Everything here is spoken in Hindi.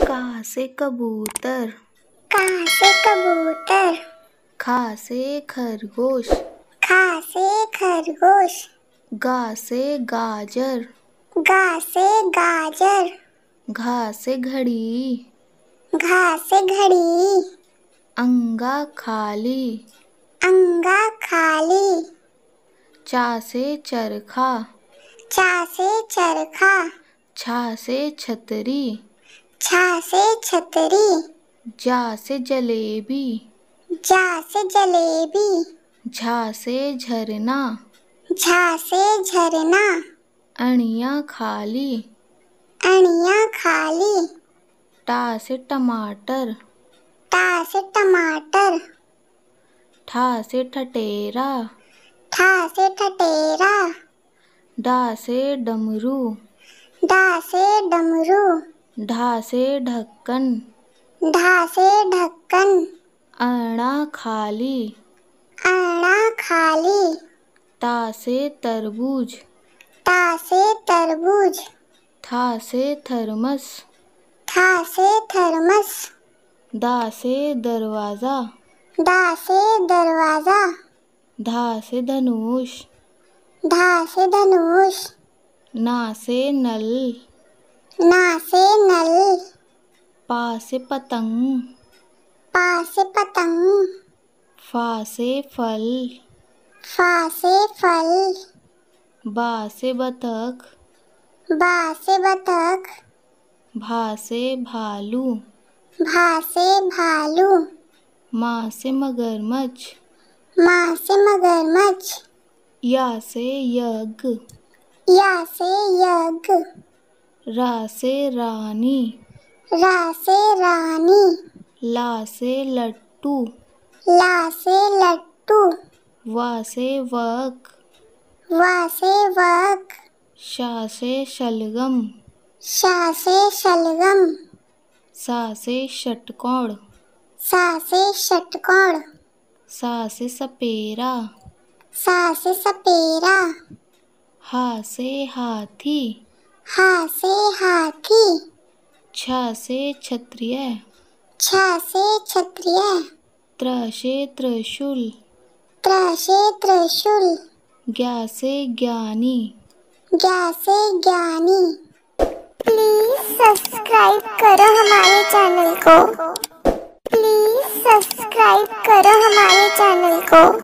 का से कबूतर, का से कबूतर। खा से खरगोश, खा से खरगोश। गा से गाजर, गा से गाजर। घा से घड़ी, घा से घड़ी। अंगा खाली, अंगा खाली। चा से चरखा, चा से चरखा। छा से छतरी, छा से छतरी। जा से जलेबी, जा से जलेबी। झा से झरना, झा से झरना। अणिया खाली, अणिया खाली। टा से टमाटर, टा से टमाटर। ठा से ठटेरा, ठा से ठटेरा। डा से डमरू, डा से डमरू। ढा से ढक्कन, ढा से ढक्कन। अणा खाली, अणा खाली। ता से तरबूज, ता से तरबूज। था से थर्मस, था से थर्मस। दा से दरवाज़ा, दा से दरवाज़ा। धा से धनुष, धा से धनुष। ना से नल, ना से नल। पा से पतंग, पा से पतंग। फा से फल, फा से फल। बा से बतख, बा से बतख। भा से भालू, भा से भालू। माँ से मगरमच्छ, माँ से मगरमच्छ। या से यज्ञ, या से यज्ञ। रा से रानी, रा से रानी। ला से लट्टू, ला से लट्टू। वक, वा से वक। शा से शलगम, शा से शलगम। सा से षटकोण, सा से षटकोण। सा से सपेरा, सा से सपेरा। हा से हाथी, हा से हाथी। छा से क्षत्रिय, छा से क्षत्रिय। त्रिशूल, त्रा से त्रिशूल। ज्ञा से ज्ञानी, ज्ञा से ज्ञानी। प्लीज सब्सक्राइब करो हमारे चैनल को। प्लीज सब्सक्राइब करो हमारे चैनल को।